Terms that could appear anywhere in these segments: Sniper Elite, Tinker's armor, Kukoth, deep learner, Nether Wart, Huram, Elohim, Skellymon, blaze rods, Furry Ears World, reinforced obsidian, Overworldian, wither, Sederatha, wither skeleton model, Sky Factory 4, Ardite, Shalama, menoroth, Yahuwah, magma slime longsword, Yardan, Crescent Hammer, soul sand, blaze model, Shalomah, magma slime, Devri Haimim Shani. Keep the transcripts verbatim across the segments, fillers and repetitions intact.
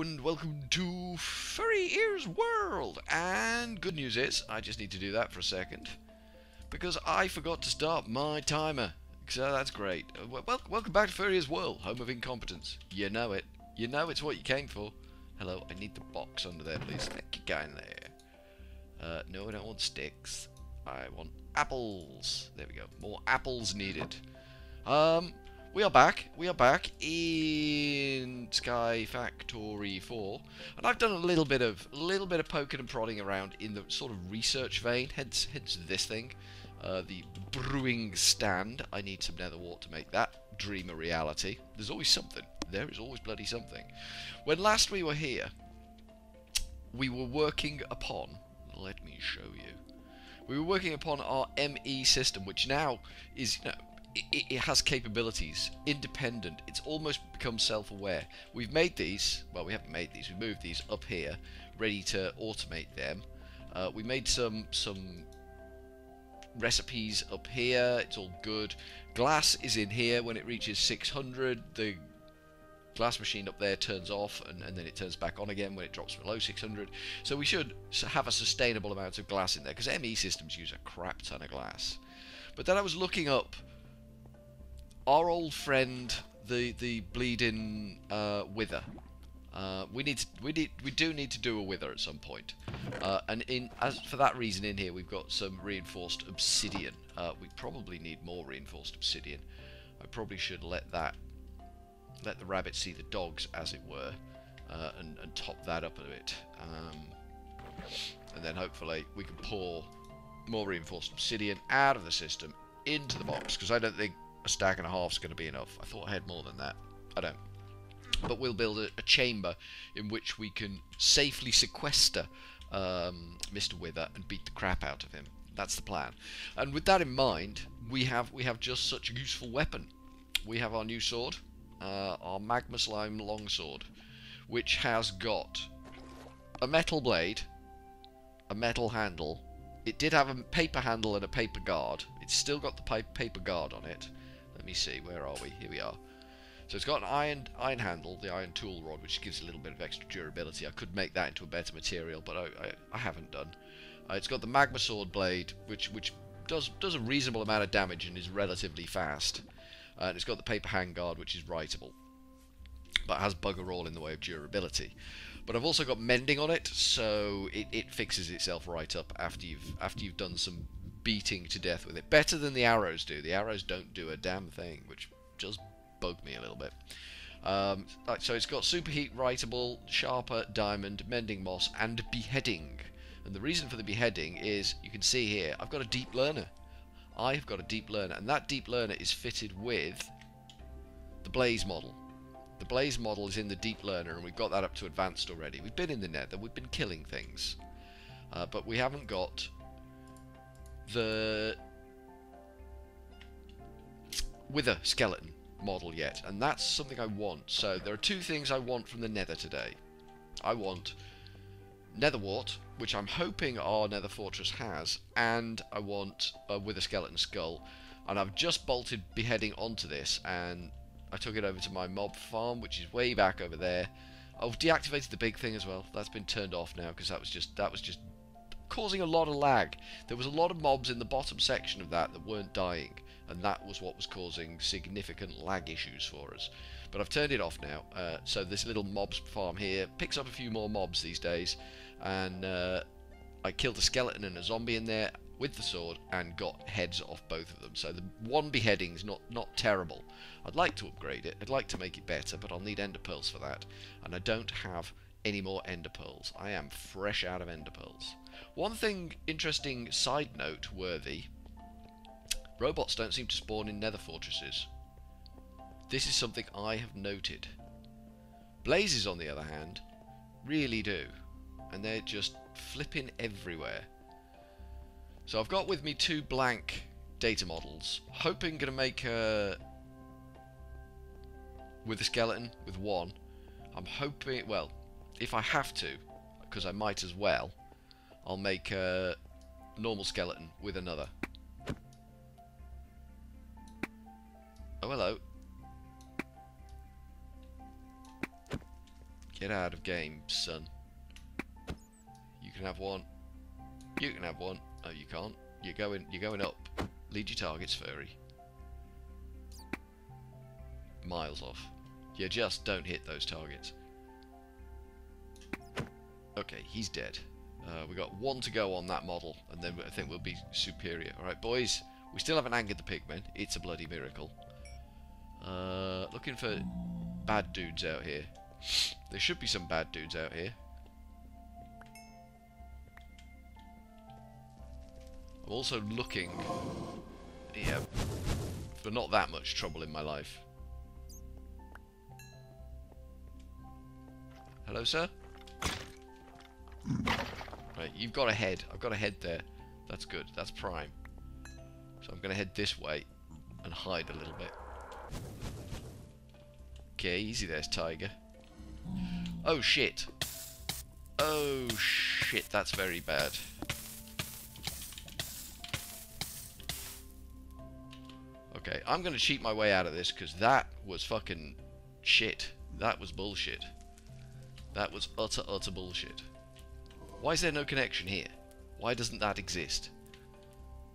Hello and welcome to Furry Ears World! And good news is, I just need to do that for a second, because I forgot to start my timer. So that's great. Well, welcome back to Furry Ears World, home of incompetence. You know it. You know it's what you came for. Hello, I need the box under there, please. Thank you, guy in there. Uh, no, I don't want sticks. I want apples. There we go. More apples needed. Um... We are back, we are back in Sky Factory four, and I've done a little bit of little bit of poking and prodding around in the sort of research vein, hence, hence this thing, uh, the brewing stand. I need some Nether Wart to make that dream a reality. There's always something, there is always bloody something. When last we were here, we were working upon, let me show you, we were working upon our M E system, which now is, you know, it has capabilities, independent, it's almost become self-aware. We've made these, well we haven't made these, we've moved these up here, ready to automate them. Uh, we made some some recipes up here, it's all good. Glass is in here, when it reaches six hundred, the glass machine up there turns off and, and then it turns back on again when it drops below six hundred. So we should have a sustainable amount of glass in there, because M E systems use a crap ton of glass. But then I was looking up our old friend, the the bleeding uh, wither. Uh, we need to, we need we do need to do a wither at some point. Uh, and in as for that reason, in here we've got some reinforced obsidian. Uh, we probably need more reinforced obsidian. I probably should let that let the rabbit see the dogs, as it were, uh, and and top that up a bit. Um, and then hopefully we can pour more reinforced obsidian out of the system into the box, because I don't think a stack and a half is going to be enough. I thought I had more than that. I don't. But we'll build a, a chamber in which we can safely sequester um, Mister Wither and beat the crap out of him. That's the plan. And with that in mind, we have we have just such a useful weapon. We have our new sword, uh, our magma slime longsword, which has got a metal blade, a metal handle. It did have a paper handle and a paper guard. It's still got the paper guard on it. Let me see, where are we? Here we are. So it's got an iron iron handle, the iron tool rod, which gives a little bit of extra durability. I could make that into a better material, but I, I, I haven't done. Uh, it's got the magma sword blade, which which does does a reasonable amount of damage and is relatively fast. Uh, and it's got the paper handguard, which is writable, but has bugger all in the way of durability. But I've also got mending on it, so it, it fixes itself right up after you've after you've done some beating to death with it. Better than the arrows do. The arrows don't do a damn thing, which just bugged me a little bit. Um, so it's got superheat, writable, sharper, diamond, mending moss, and beheading. And the reason for the beheading is, you can see here, I've got a deep learner. I've got a deep learner, and that deep learner is fitted with the blaze model. The blaze model is in the deep learner, and we've got that up to advanced already. We've been in the nether, we've been killing things, uh, but we haven't got the wither skeleton model yet, and that's something I want. So there are two things I want from the nether today. I want Nether Wart, which I'm hoping our nether fortress has, and I want a wither skeleton skull. And I've just bolted beheading onto this, and I took it over to my mob farm, which is way back over there. I've deactivated the big thing as well. That's been turned off now, because that was just that was just causing a lot of lag. There was a lot of mobs in the bottom section of that that weren't dying, and that was what was causing significant lag issues for us. But I've turned it off now, uh, so this little mobs farm here picks up a few more mobs these days, and uh, I killed a skeleton and a zombie in there with the sword and got heads off both of them. So the one beheading's not not terrible. I'd like to upgrade it, I'd like to make it better, but I'll need ender pearls for that, and I don't have any more ender pearls. I am fresh out of ender pearls. One thing interesting, side note worthy, robots don't seem to spawn in nether fortresses. This is something I have noted. Blazes, on the other hand, really do, and they're just flipping everywhere. So I've got with me two blank data models. Hoping going to make a with a skeleton with one. I'm hoping, well, if I have to, because I might as well, I'll make a normal skeleton with another. Oh hello. Get out of game, son. You can have one. You can have one. Oh, you can't. You're going. You're going up. Lead your targets, furry. Miles off. You just don't hit those targets. Okay, he's dead. Uh, we got one to go on that model, and then I think we'll be superior. All right, boys. We still haven't angered the pigmen. It's a bloody miracle. Uh, looking for bad dudes out here. There should be some bad dudes out here. I'm also looking, yeah, for not that much trouble in my life. Hello, sir? Right, you've got a head. I've got a head there. That's good. That's prime. So I'm going to head this way and hide a little bit. Okay, easy there, tiger. Oh, shit. Oh, shit. That's very bad. Okay, I'm going to cheat my way out of this because that was fucking shit. That was bullshit. That was utter, utter bullshit. Why is there no connection here? Why doesn't that exist?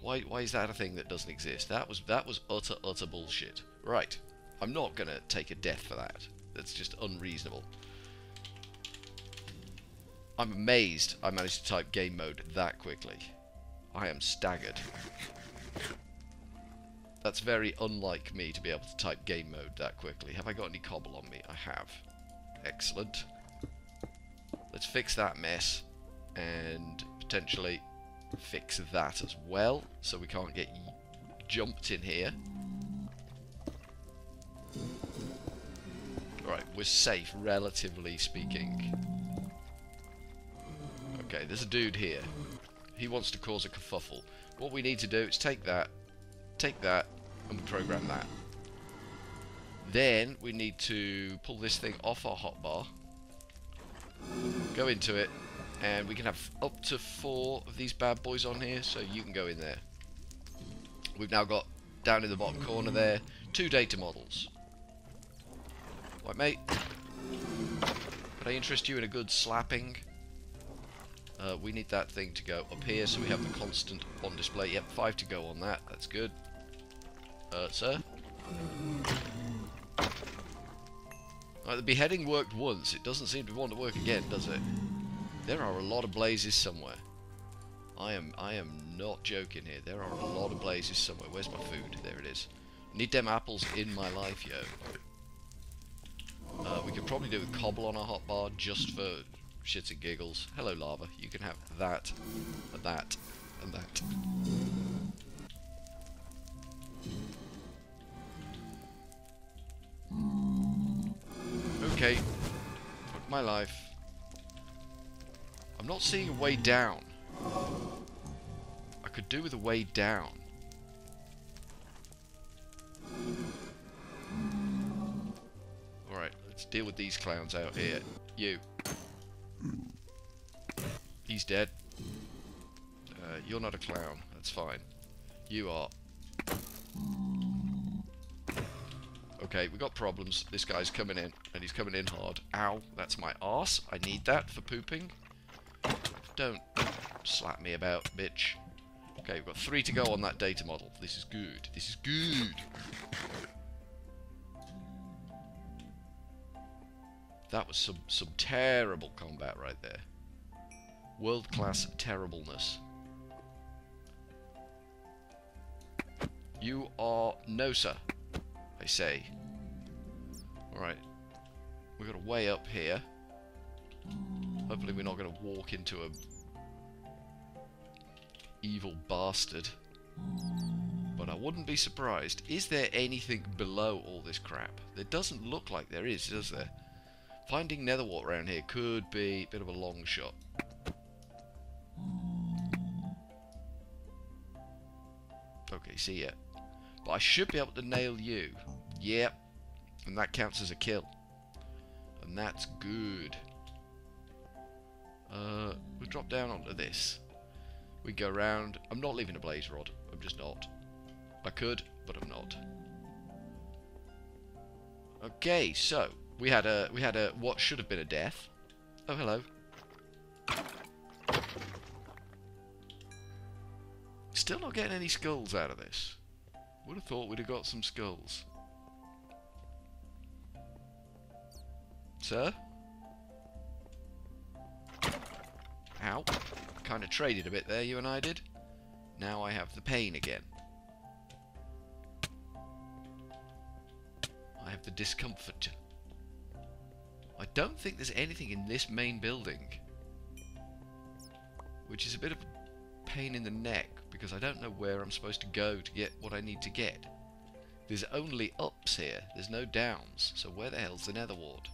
Why, why is that a thing that doesn't exist? That was that was utter, utter bullshit. Right. I'm not going to take a death for that. That's just unreasonable. I'm amazed I managed to type game mode that quickly. I am staggered. That's very unlike me to be able to type game mode that quickly. Have I got any cobble on me? I have. Excellent. Let's fix that mess and potentially fix that as well so we can't get jumped in here. Alright, we're safe, relatively speaking. Okay, there's a dude here. He wants to cause a kerfuffle. What we need to do is take that, take that, and program that. Then we need to pull this thing off our hotbar. Go into it, and we can have up to four of these bad boys on here, so you can go in there. We've now got, down in the bottom corner there, two data models. Right, mate, could I interest you in a good slapping? Uh, we need that thing to go up here, so we have the constant on display. Yep, five to go on that, that's good. Uh, sir? Like the beheading worked once, it doesn't seem to want to work again, does it? There are a lot of blazes somewhere. I am I am not joking here. There are a lot of blazes somewhere. Where's my food? There it is. Need them apples in my life, yo. Uh, we could probably do with cobble on our hotbar just for shits and giggles. Hello, lava. You can have that, that, and that. Okay, fuck my life. I'm not seeing a way down. I could do with a way down. Alright, let's deal with these clowns out here. You. He's dead. Uh, you're not a clown, that's fine. You are. Okay, we got problems. This guy's coming in, and he's coming in hard. Ow, that's my arse. I need that for pooping. Don't slap me about, bitch. Okay, we've got three to go on that data model. This is good. This is good. That was some, some terrible combat right there. World-class terribleness. You are no sir, I say. Alright, we've got a way up here. Hopefully we're not going to walk into a evil bastard. But I wouldn't be surprised. Is there anything below all this crap? There doesn't look like there is, does there? Finding Nether Wart around here could be a bit of a long shot. Okay, see ya. But I should be able to nail you. Yep. And that counts as a kill. And that's good. Uh, we'll drop down onto this. We go round. I'm not leaving a blaze rod. I'm just not. I could, but I'm not. Okay, so We had a we had a what should have been a death. Oh, hello. Still not getting any skulls out of this. Would have thought we'd have got some skulls. Sir? Ow. Kind of traded a bit there, you and I did. Now I have the pain again. I have the discomfort. I don't think there's anything in this main building. Which is a bit of a pain in the neck, because I don't know where I'm supposed to go to get what I need to get. There's only ups here, there's no downs, so where the hell's the Nether Wart?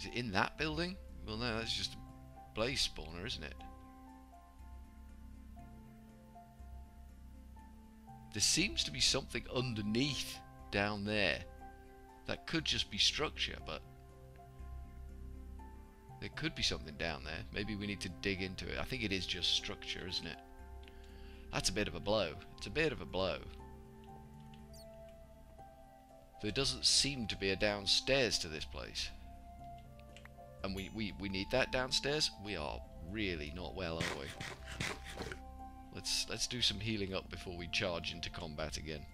Is it in that building? Well no, that's just a blaze spawner, isn't it? There seems to be something underneath down there. That could just be structure, but there could be something down there. Maybe we need to dig into it. I think it is just structure, isn't it? That's a bit of a blow. It's a bit of a blow. There doesn't seem to be a downstairs to this place. And we, we, we need that downstairs? We are really not well, are we? Let's, let's do some healing up before we charge into combat again.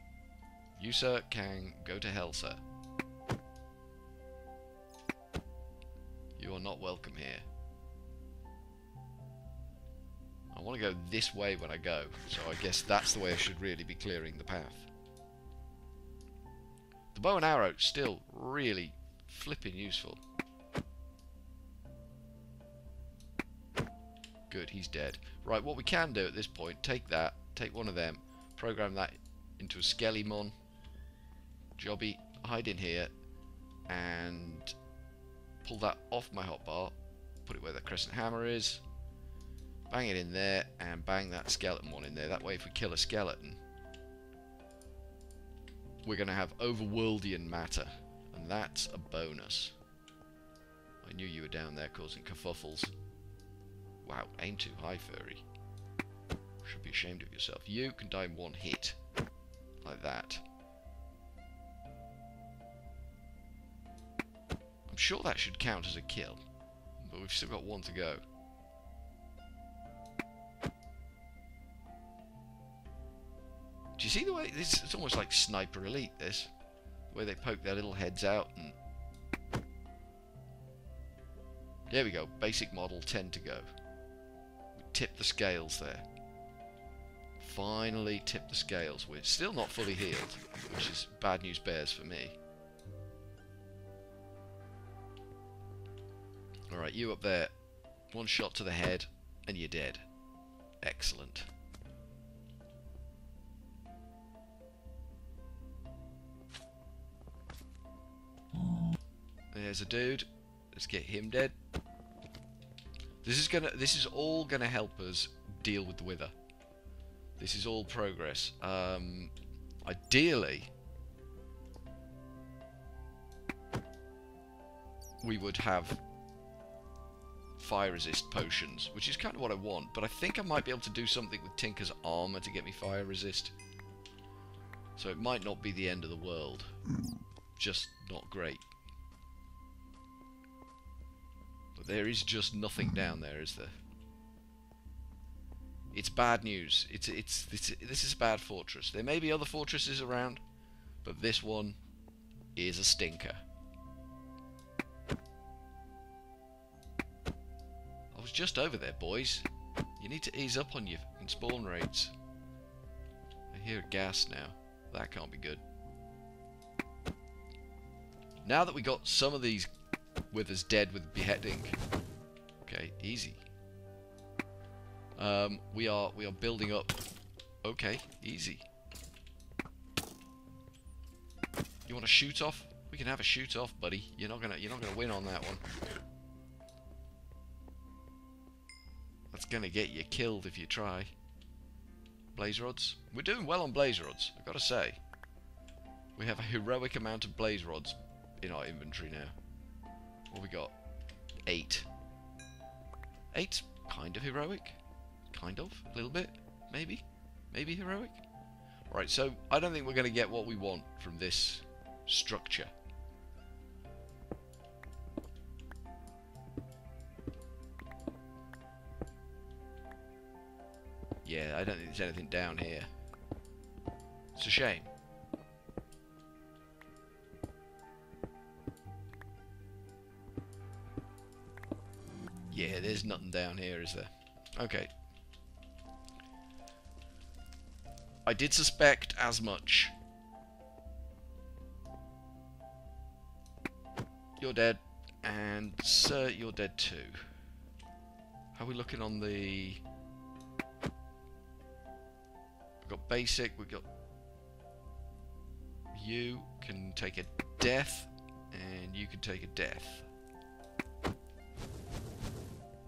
You, sir, can go to hell, sir. You are not welcome here. I want to go this way when I go, so I guess that's the way I should really be clearing the path. The bow and arrow, still really flipping useful. Good, he's dead. Right, what we can do at this point, take that, take one of them, program that into a Skellymon. Jobby, hide in here, and pull that off my hotbar, put it where the Crescent Hammer is, bang it in there, and bang that skeleton one in there. That way if we kill a skeleton, we're going to have Overworldian matter, and that's a bonus. I knew you were down there causing kerfuffles. Wow, aim too high, Furry. Should be ashamed of yourself. You can die in one hit, like that. I'm sure that should count as a kill, but we've still got one to go. Do you see the way this? It's almost like Sniper Elite, this, where they poke their little heads out. And there we go. Basic model, ten to go. We tip the scales there. Finally, tip the scales. We're still not fully healed, which is bad news bears for me. Alright, you up there. One shot to the head, and you're dead. Excellent. There's a dude. Let's get him dead. This is gonna this is all gonna help us deal with the wither. This is all progress. Um ideally we would have fire resist potions, which is kind of what I want, but I think I might be able to do something with Tinker's armor to get me fire resist, so it might not be the end of the world, just not great. But there is just nothing down there, is there? It's bad news. It's, it's, it's this is a bad fortress. There may be other fortresses around, but this one is a stinker. I was just over there, boys. You need to ease up on your fucking spawn rates. I hear gas now. That can't be good. Now that we got some of these withers dead with beheading, okay, easy. Um, we are we are building up. Okay, easy. You want a shoot off? We can have a shoot off, buddy. You're not gonna you're not gonna win on that one. That's gonna get you killed if you try. Blaze rods. We're doing well on blaze rods, I've got to say. We have a heroic amount of blaze rods in our inventory now. What have we got? Eight. Eight's kind of heroic. Kind of. A little bit. Maybe. Maybe heroic. Alright, so I don't think we're gonna get what we want from this structure. Yeah, I don't think there's anything down here. It's a shame. Yeah, there's nothing down here, is there? Okay. I did suspect as much. You're dead, and sir, you're dead too. How are we looking on the... We've got basic, we've got... You can take a death, and you can take a death.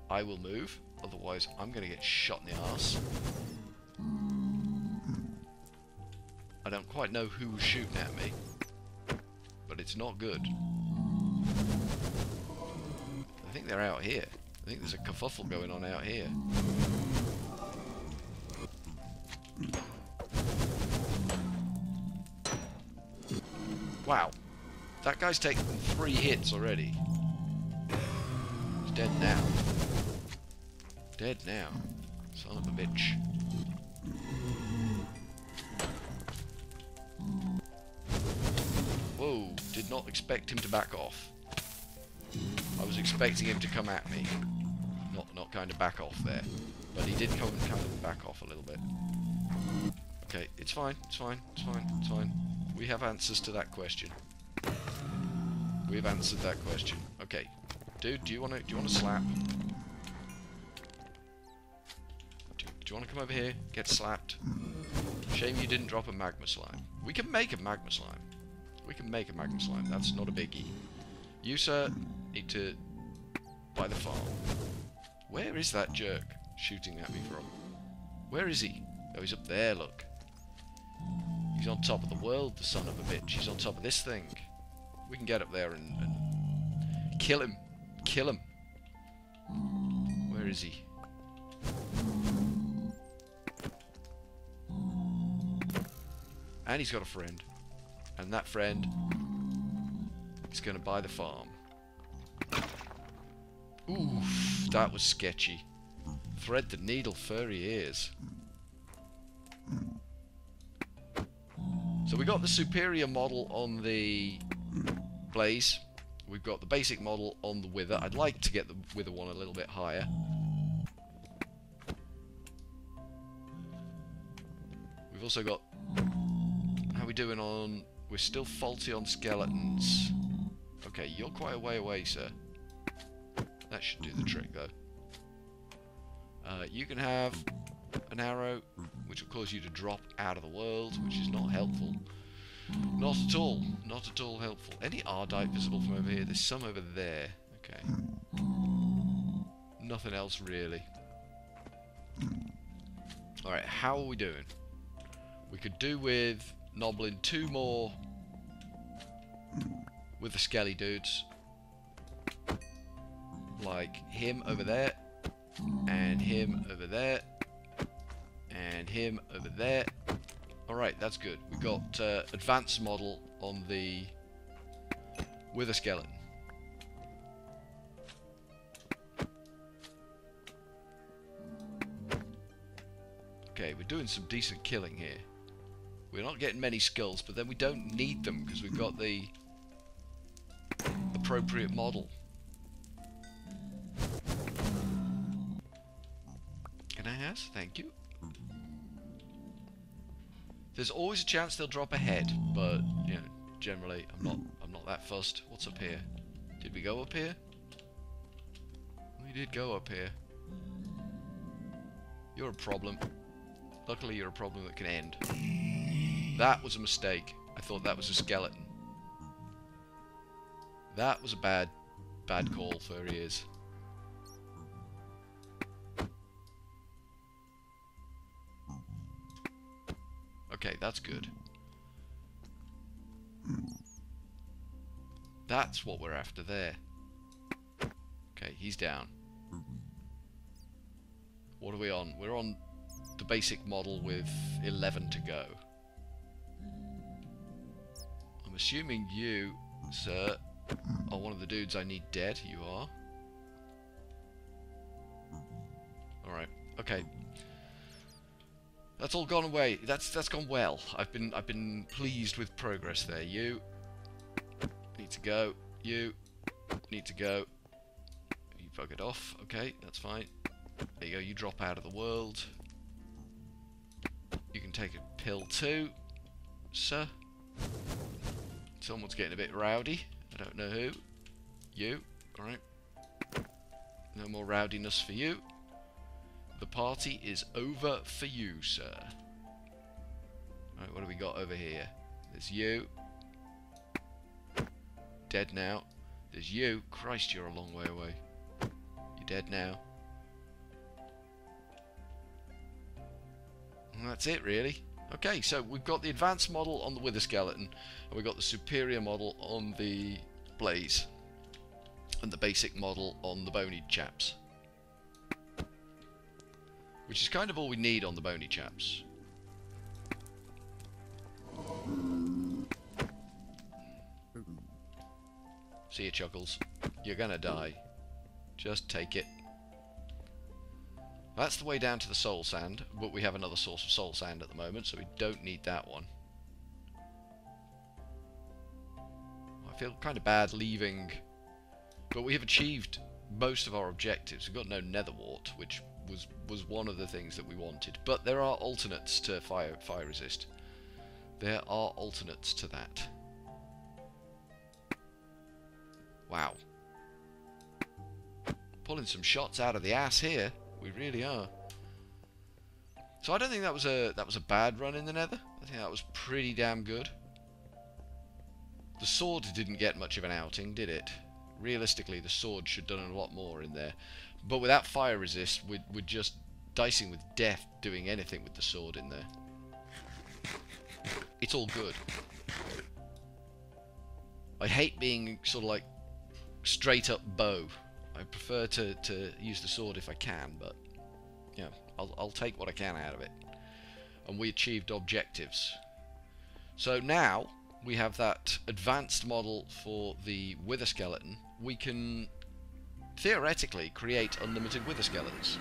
I will move, otherwise I'm going to get shot in the arse. I don't quite know who was shooting at me, but it's not good. I think they're out here. I think there's a kerfuffle going on out here. Wow. That guy's taken three hits already. He's dead now. Dead now. Son of a bitch. Whoa. Did not expect him to back off. I was expecting him to come at me. Not, not kind of back off there. But he did come and kind of back off a little bit. Okay. It's fine. It's fine. It's fine. It's fine. We have answers to that question. We've answered that question. Okay, dude, do you want to do you want to slap? Do, do you want to come over here? Get slapped. Shame you didn't drop a magma slime. We can make a magma slime. We can make a magma slime. That's not a biggie. You, sir, need to buy the farm. Where is that jerk shooting at me from? Where is he? Oh, he's up there. Look. He's on top of the world, the son of a bitch. He's on top of this thing. We can get up there and, and kill him. Kill him. Where is he? And he's got a friend. And that friend is going to buy the farm. Oof, that was sketchy. Thread the needle, furry ears. So we got the superior model on the blaze. We've got the basic model on the wither. I'd like to get the wither one a little bit higher. We've also got... How are we doing on... We're still faulty on skeletons. Okay, you're quite a way away, sir. That should do the trick, though. Uh, you can have... an arrow, which will cause you to drop out of the world, which is not helpful. Not at all. Not at all helpful. Any Ardite visible from over here? There's some over there. Okay. Nothing else, really. Alright, how are we doing? We could do with nobbling two more with the skelly dudes. Like him over there, and him over there. And him over there. Alright, that's good. We've got uh, advanced model on the wither skeleton. Okay, we're doing some decent killing here. We're not getting many skulls, but then we don't need them because we've got the appropriate model. Can I have? Thank you. There's always a chance they'll drop a head, but you know, generally I'm not I'm not that fussed. What's up here? Did we go up here? We did go up here. You're a problem. Luckily you're a problem that can end. That was a mistake. I thought that was a skeleton. That was a bad bad call, furry ears. Okay, that's good. That's what we're after there. Okay, he's down. What are we on? We're on the basic model with eleven to go. I'm I'm assuming you, sir, are one of the dudes I need dead. You are. Alright, okay. That's all gone away. That's that's gone well. I've been I've been pleased with progress there. You need to go. You need to go. You buggered off. Okay, that's fine. There you go. You drop out of the world. You can take a pill too, sir. Someone's getting a bit rowdy. I don't know who. You. All right. No more rowdiness for you. The party is over for you, sir. Alright, what have we got over here? There's you. Dead now. There's you. Christ, you're a long way away. You're dead now. And that's it, really. Okay, so we've got the advanced model on the wither skeleton, and we've got the superior model on the blaze, and the basic model on the bony chaps. Which is kind of all we need on the bony chaps. See ya, Chuckles. You're gonna die. Just take it. That's the way down to the soul sand, but we have another source of soul sand at the moment, so we don't need that one. I feel kind of bad leaving, but we have achieved most of our objectives. We've got no Nether Wart, which was was one of the things that we wanted, but there are alternates to fire fire resist. There are alternates to that. Wow, pulling some shots out of the ass here. We really are. So I don't think that was a that was a bad run in the Nether. I think that was pretty damn good. The sword didn't get much of an outing, did it? Realistically, the sword should have done a lot more in there. But without fire resist, we're, we're just dicing with death, doing anything with the sword in there. It's all good. I hate being sort of like straight up bow. I prefer to, to use the sword if I can, but yeah, you know, I'll, I'll take what I can out of it. And we achieved objectives. So now we have that advanced model for the wither skeleton. We can theoretically create unlimited wither skeletons,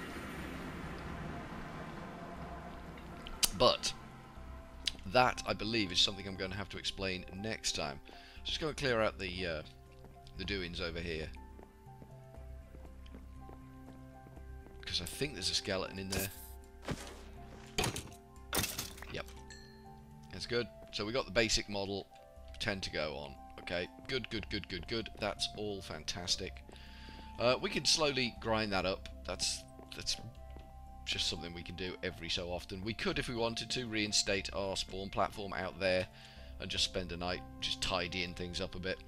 but that I believe is something I'm going to have to explain next time. Just going to clear out the uh, the doings over here, because I think there's a skeleton in there. Yep, that's good. So we got the basic model, ten to go on. Okay, good, good, good, good, good. That's all fantastic. Uh, we can slowly grind that up. That's that's just something we can do every so often. We could, if we wanted to, reinstate our spawn platform out there and just spend a night just tidying things up a bit.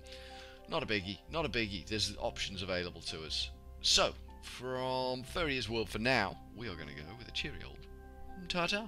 Not a biggie, not a biggie. There's options available to us. So, from Furry Ears World for now, we are going to go with a cheery old ta-ta.